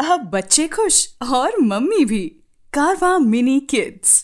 अब बच्चे खुश और मम्मी भी। कारवां मिनी किड्स।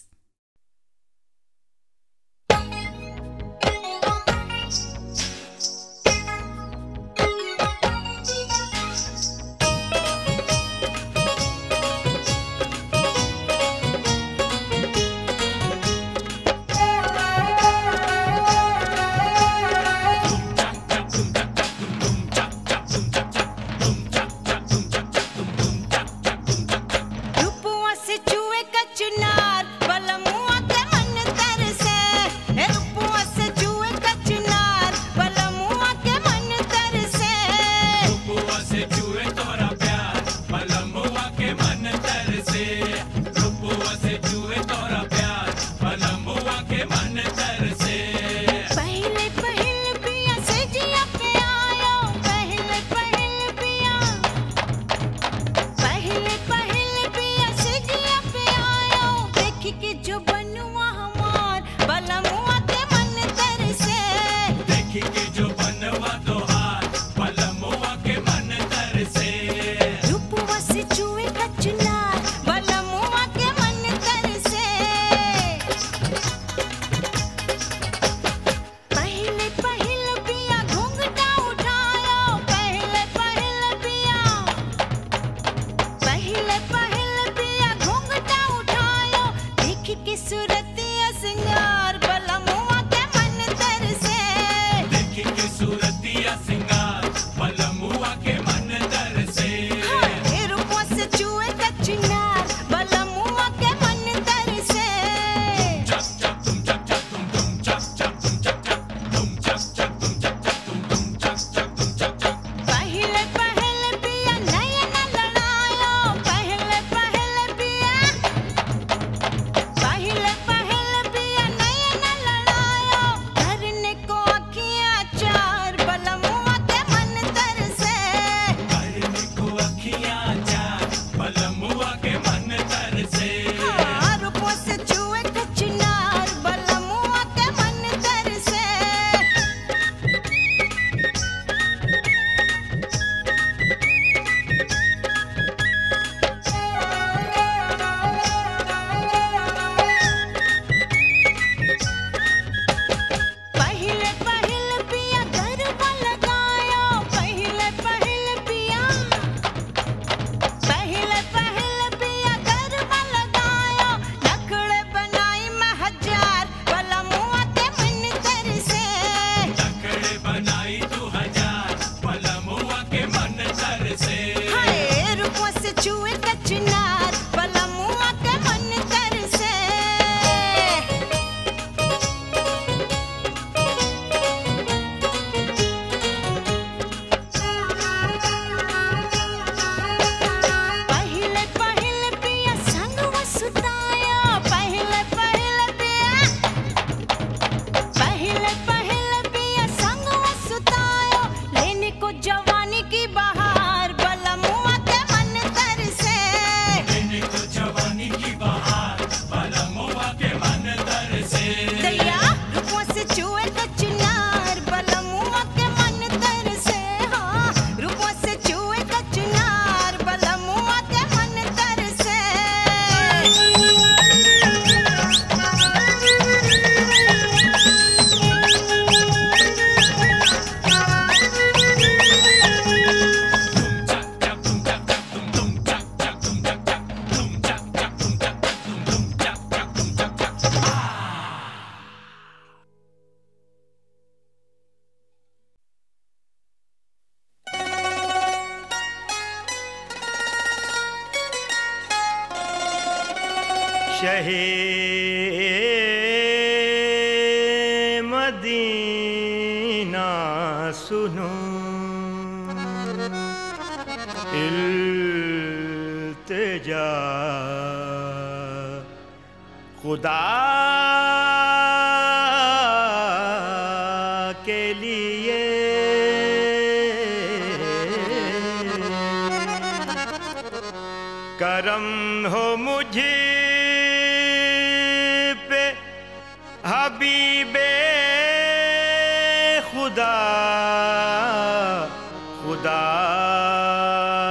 खुदा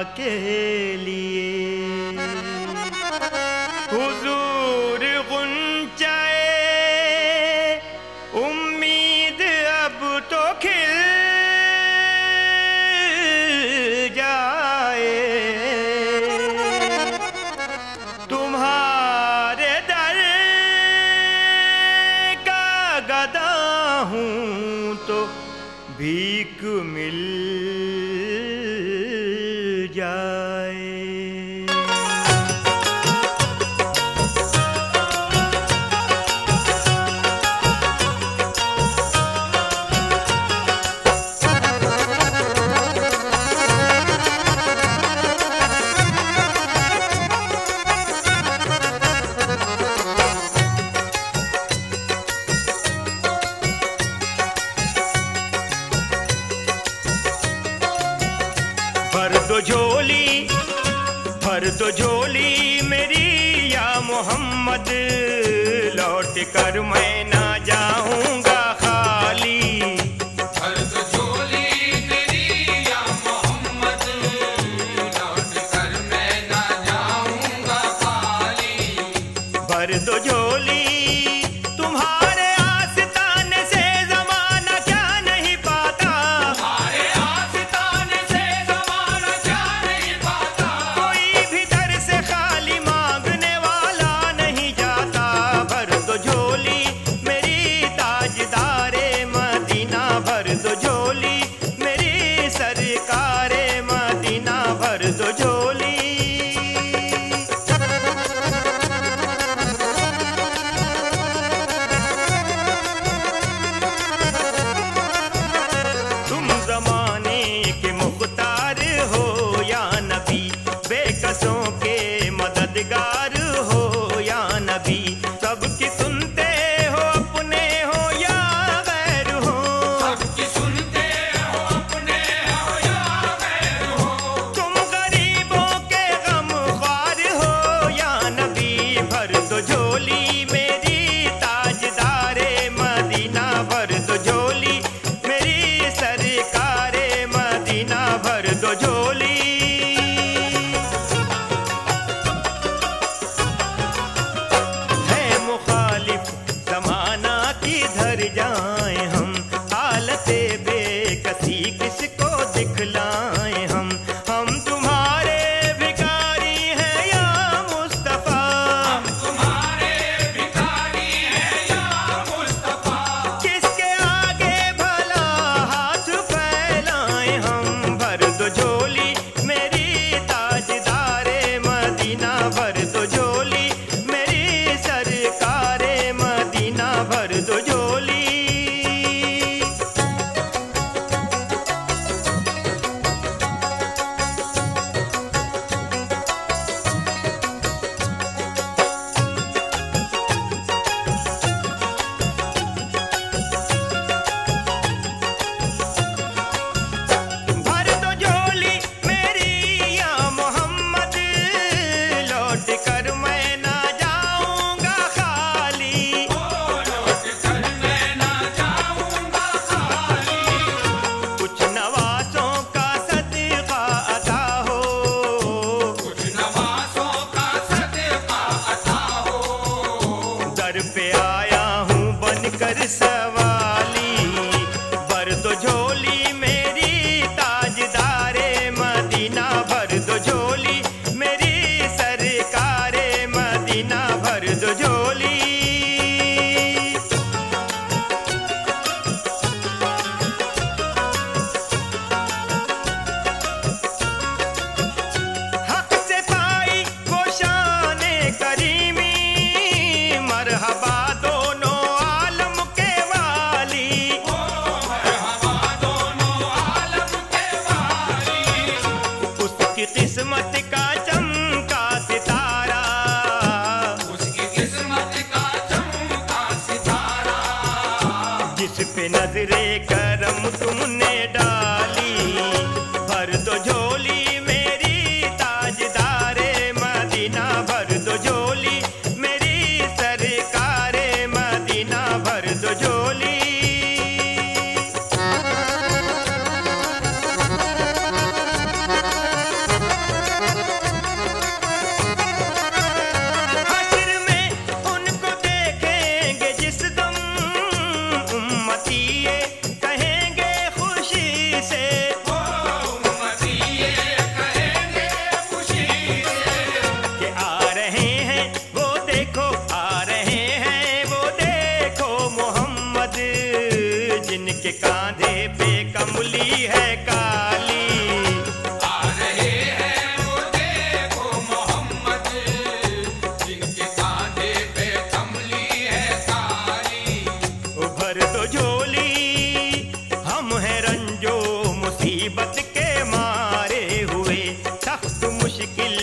के लिए भर दो झोली मेरी या मोहम्मद, लौट कर मैं ना जाऊंगा खाली। भर दो झोली मेरी या मोहम्मद, लौट कर मैं ना जाऊंगा खाली। भर दो झोली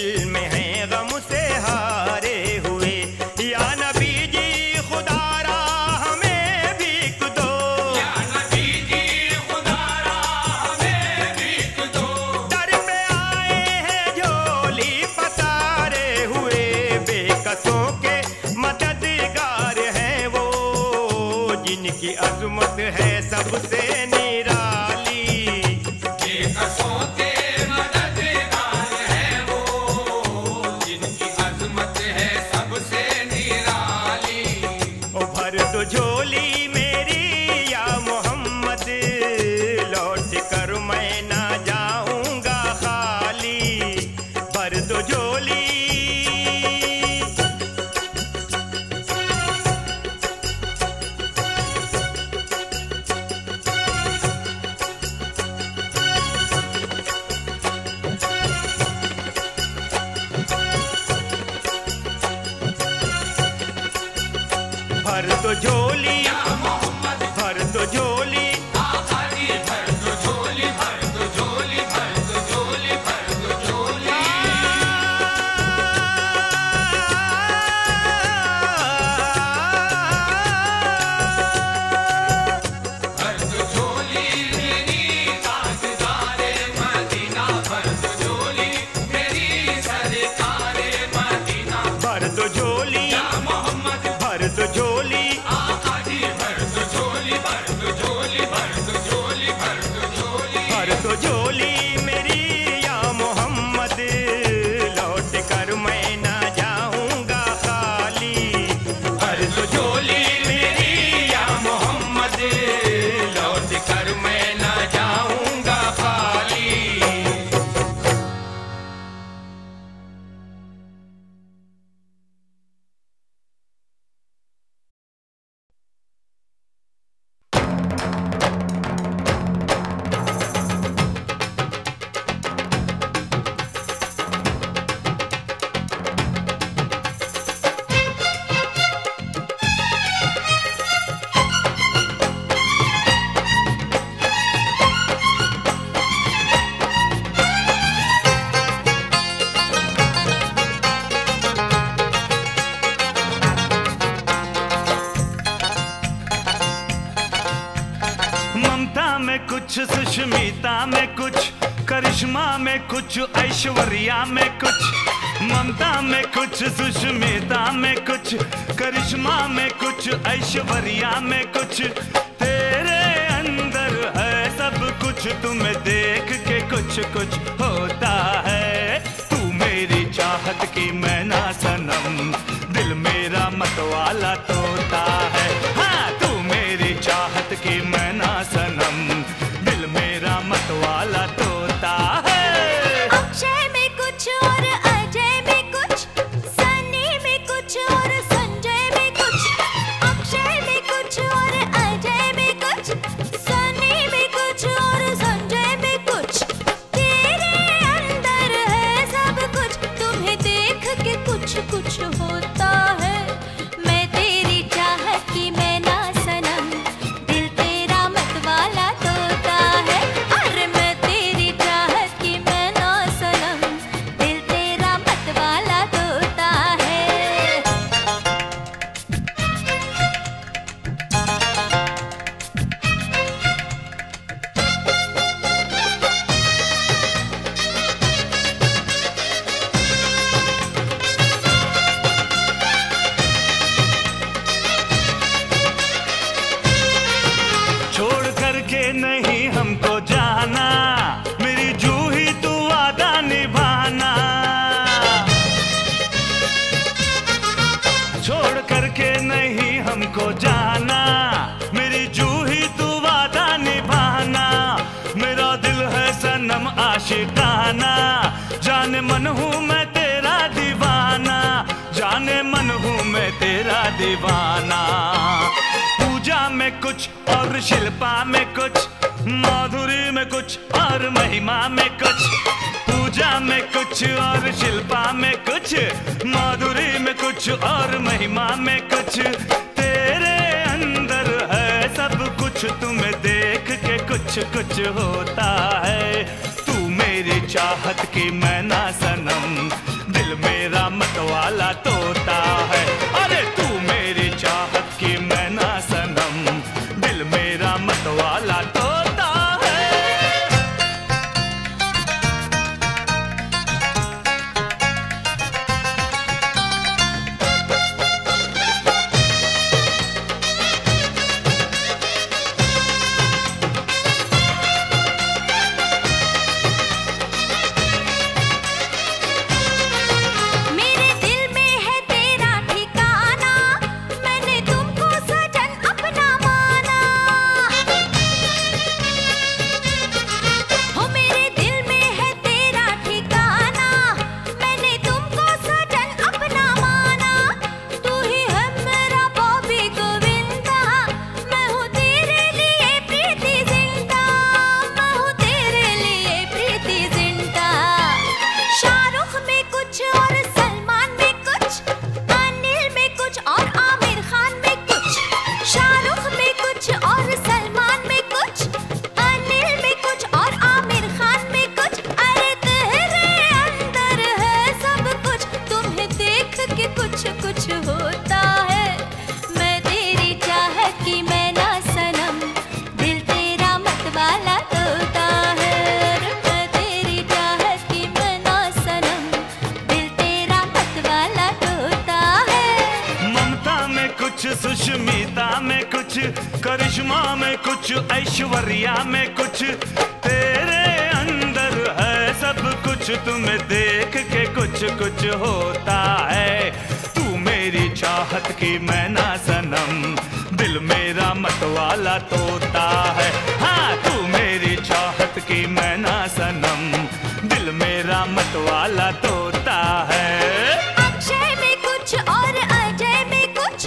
दिल में हैं गम से हारे हुए, या नबी जी खुदारा हमें भीख दो, या नबी जी खुदारा हमें भीख दो। दर पे आए हैं झोली पसारे हुए, बेकसों के मददगार हैं वो, जिनकी अज़मत है सबसे निराली, बेकसों के झोली मेरी या मोहम्मद, लौट कर मैं ना जाऊंगा खाली। भर दो झोली, भर दो झोली, भर दो झोली, भर दो झोली, भर दो झोली, भर दो झोली, भर दो झोली। भर दो झोली मेरी ताजदार मदीना, भर दो झोली मेरी सरकार मदीना, भर दो झोली, भर दो झोली, भर दो झोली, भर दो झोली, भर दो झोली, भर दो झोली, भर दो झोली मेरी या मोहम्मद, लौट कर मैं ना जाऊंगा खाली। भर दो झोली मेरी या मोहम्मद, लौट कर मैं ना जाऊंगा खाली। सुष्मिता में कुछ, करिश्मा में कुछ, ऐश्वर्या में कुछ, ममता में कुछ, सुष्मिता में कुछ, करिश्मा में कुछ, ऐश्वर्या में कुछ, तेरे अंदर है सब कुछ, तुम्हें देख के कुछ कुछ होता है। तू मेरी चाहत की मैं ना सनम, दिल मेरा मतवाला तोता है। हाँ, तू मेरी चाहत की मैं ना सनम, मतवाला तोता है। अक्षय में कुछ और अजय में कुछ, सनी में कुछ और संजय में कुछ, अक्षय में कुछ और अजय में कुछ, सनी में कुछ और संजय में कुछ, तेरे अंदर है सब कुछ, तुम्हें देख के कुछ कुछ होता है। मैं तेरी चाहत की मैं ना सनम, दिल तेरा मतवाला तोता है। आशिकाना जाने मन हूँ मैं तेरा दीवाना, जाने मन हूँ मैं तेरा दीवाना। पूजा में कुछ और शिल्पा में कुछ, माधुरी में कुछ और महिमा में कुछ, पूजा में कुछ और शिल्पा में कुछ, माधुरी में कुछ और महिमा में कुछ, तेरे अंदर है सब कुछ, तुम्हें देख के कुछ कुछ होता है। मेरी चाहत की मैं ना सनम, कुछ, सुष्मिता में कुछ, करिश्मा में कुछ, ऐश्वर्या में कुछ, तेरे अंदर है सब कुछ। तुम्हें देख के कुछ कुछ होता है। तू मेरी चाहत की मैं ना सनम, दिल मेरा मतवाला तोता है। हाँ, तू मेरी चाहत की मैं ना सनम, दिल मेरा मतवाला तोता है। अक्षय में कुछ और अजय में कुछ,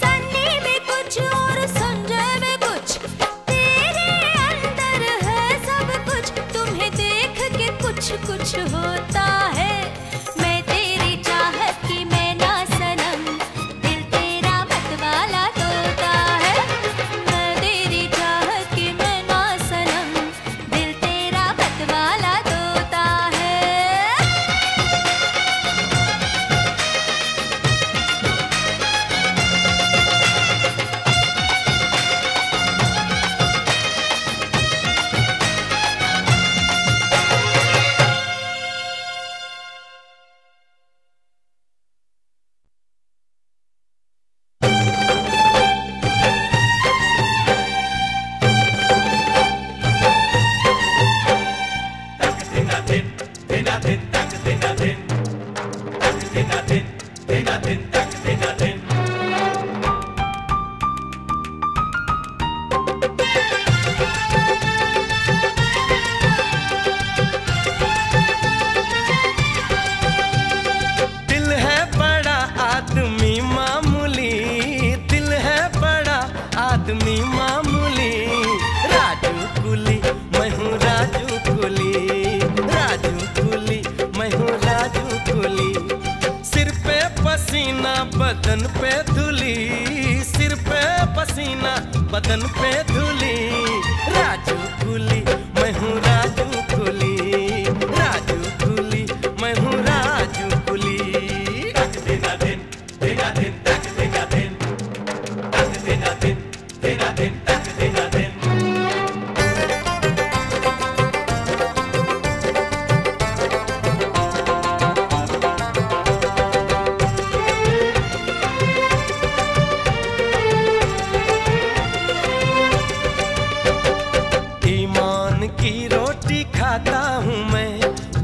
सन्नी में कुछ और संजय में कुछ, तेरे अंदर है सब कुछ। तुम्हें देख के कुछ कुछ होता है। बदन पे धूली, सिर पे पसीना, बदन पे धूली, राजू कूली मैं हूँ, राजू कूली, राजू कूली मैं हूँ, राजू कूली। तेरा दिन तेरा दिन तक तेरा दिन तक तेरा दिन तेरा दिन तक तेरा दिन।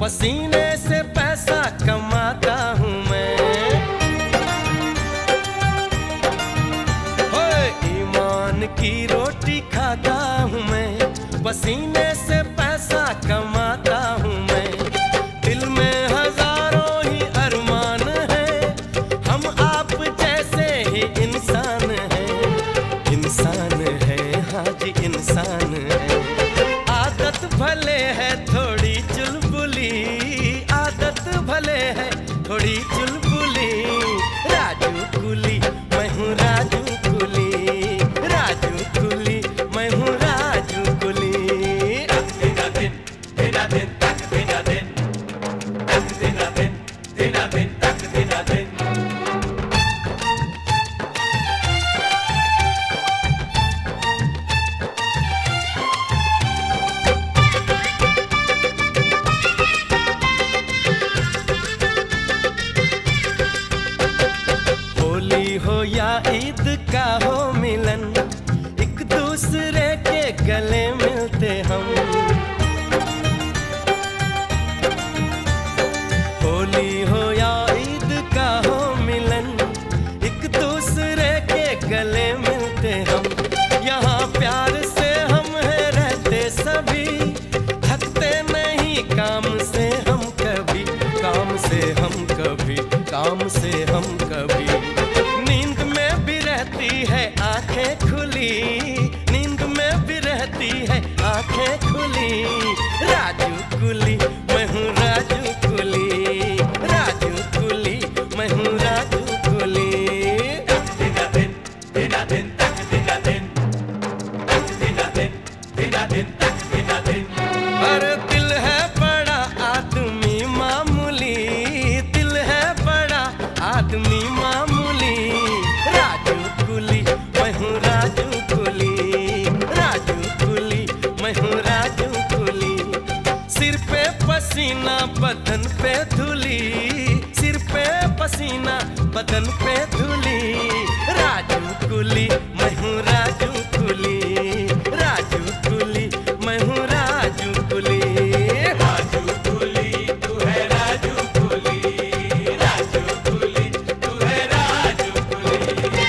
पसीने से पैसा कमाता हूँ मैं, ईमान की रोटी खाता हूँ मैं, पसीने से पैसा कमाता हूँ मैं। दिल में हजारों ही अरमान हैं, हम आप जैसे ही इंसान हैं, इंसान है, हाँ जी इंसान है। आदत भले है थोड़ी चुलबुली, आदत भले है थोड़ी चुलबुली, राजू कूली मैं हूँ, राजू कूली, राजू कूली मैं हूँ, राजू कूली। तेरा दिन तेरा दिन तक तेरा दिन तक तेरा दिन तेरा दिन तक तेरा दिन। गले मिलते हम, होली हो या ईद का हो मिलन, एक दूसरे के गले मिलते हम। यहाँ प्यार से हम हैं रहते सभी, थकते नहीं काम से हम कभी, काम से हम कभी, काम से हम कभी। नींद में भी रहती है आंखें खुली, है आंखें खुली, राजू कूली मैं हूँ, राजू कूली, राजू कूली मैं हूँ, राजू कूली। तेरा दिन तेरा दिन तक तेरा दिन तक तेरा दिन तेरा दिन तक तेरा दिन। अरे दिल है बड़ा आदमी मामूली, दिल है बड़ा आदमी मामूली, राजू कूली मैं हूँ, राजू कूली, राजू कूली। सिर पे पसीना बदन पे धूली, सिर पे पसीना बदन पे धूली, राजू कुली मैं हूँ राजू कुली, राजू कुली मैं हूँ राजू कुली। राजू कुली तू है राजू कुली, राजू कुली तू है राजू कुली।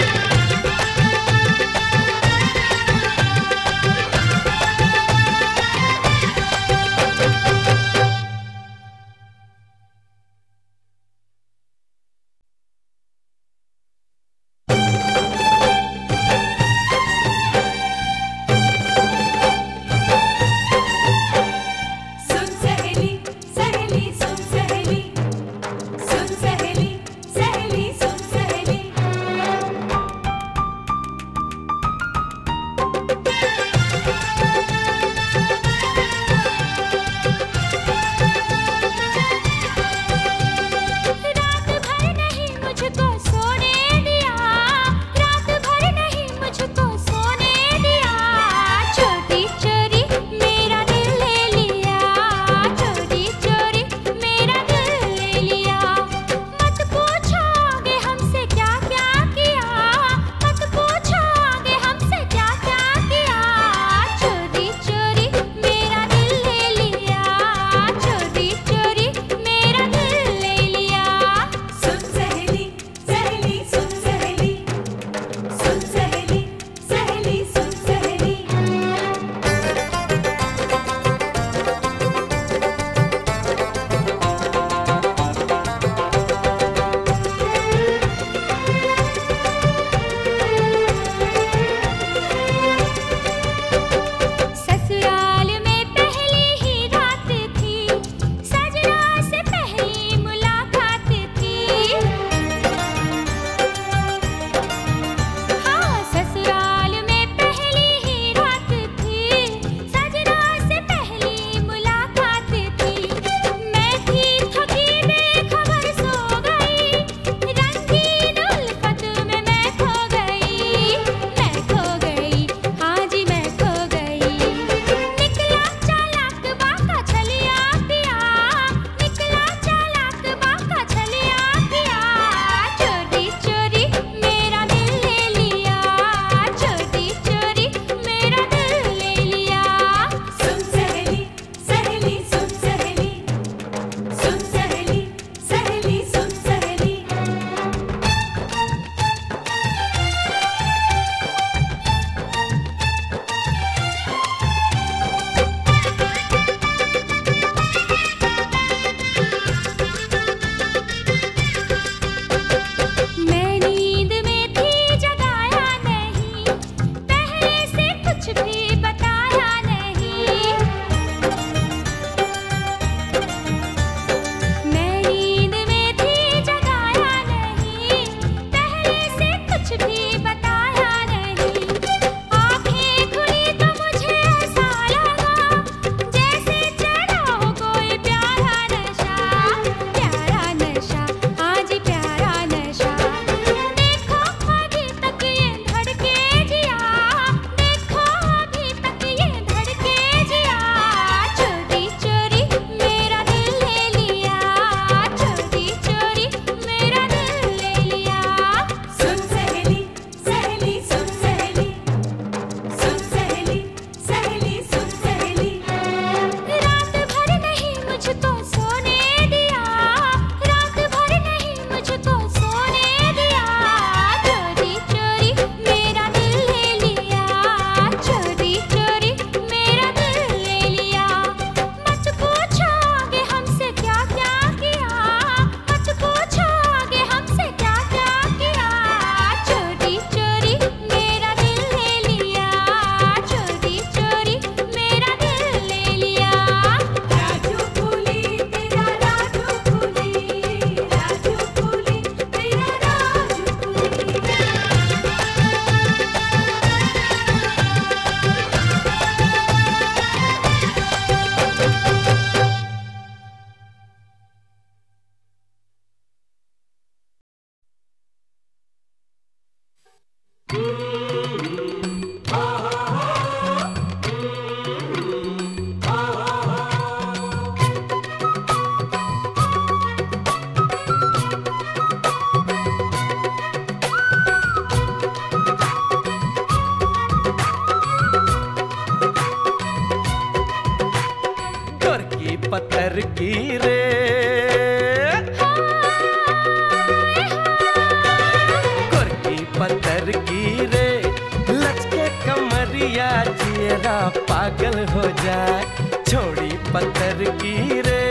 पागल हो जाए, छोड़ी पत्थर की रे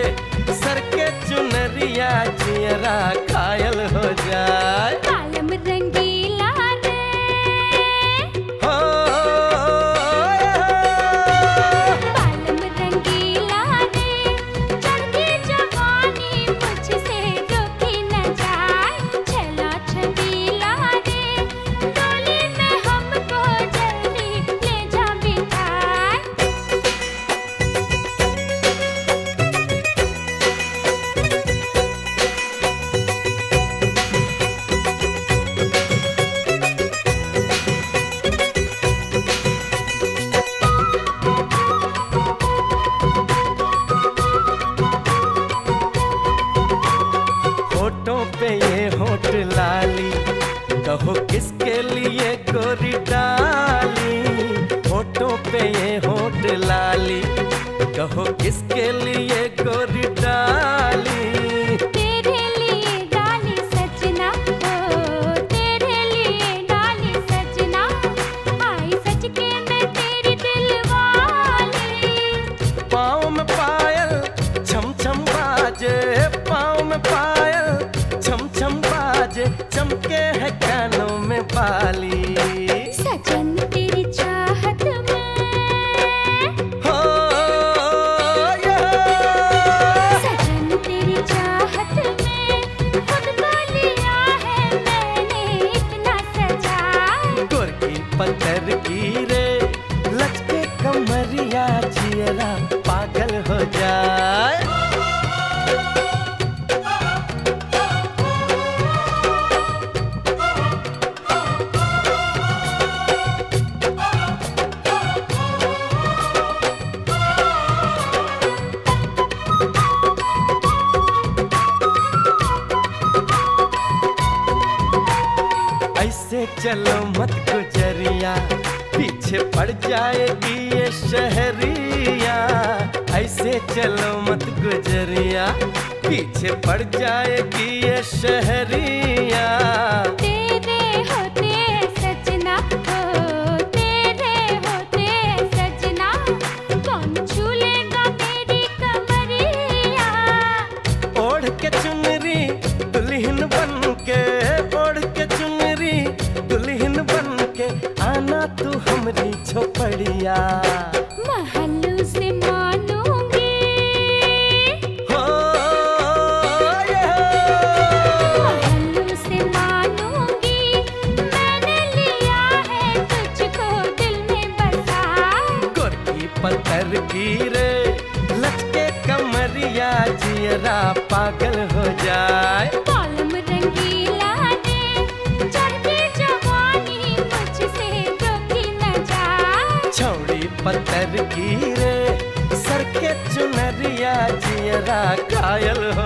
सर के चुनरिया जियरा घायल हो जाए। कालम रंगीला रे हो कालम रंगीला रे, चढ़ती जवानी मुझसे दुखी न जाए। छला छबीला रे डोली में हमको जल्दी ले जा बिठाए। होठों पे ये होठ लाली, कहो किसके लिए गोरी डाली। होठों पे ये होठ लाली, कहो किसके लिए गोरी डाली। तेरे लिए डाली सजना हो, तेरे लिए डाली सजना, आई सच के मैं तेरी दिलवाली। पाँव में पायल छम छम बाजे, पाँव में पायल छम छम बाजे, चमके है कानों में बाली। सजन तेरी चाहत में हो सजन तेरी चाहत में, खुद को लिया है मैंने इतना सजा। गुर की पत्थर की रे लचके कमरिया जियरा पागल हो जाए। ऐसे चलो मत गुजरिया, पीछे पड़ जाएगी ये शहरिया। ऐसे चलो मत गुजरिया, पीछे पड़ जाएगी ये शहरिया। तेरे होते सजना हो, तेरे होते सजना, कौन छू लेगा मेरी कमरिया। ओढ़ के चुनरी दुल्हन बन के, ओढ़ के चुनरी दुल्हन बन के, आना तू हमरी झोपड़िया। महल से मानूंगी हो महल से मानूंगी, मैंने लिया है तुझको दिल में बसा। गुर की पत्थर की रे लचके कमरिया जियरा पागल हो जाए। कालम रंगीला छोड़ी पत्थर की रे सर के चुनरिया जियरा घायल हो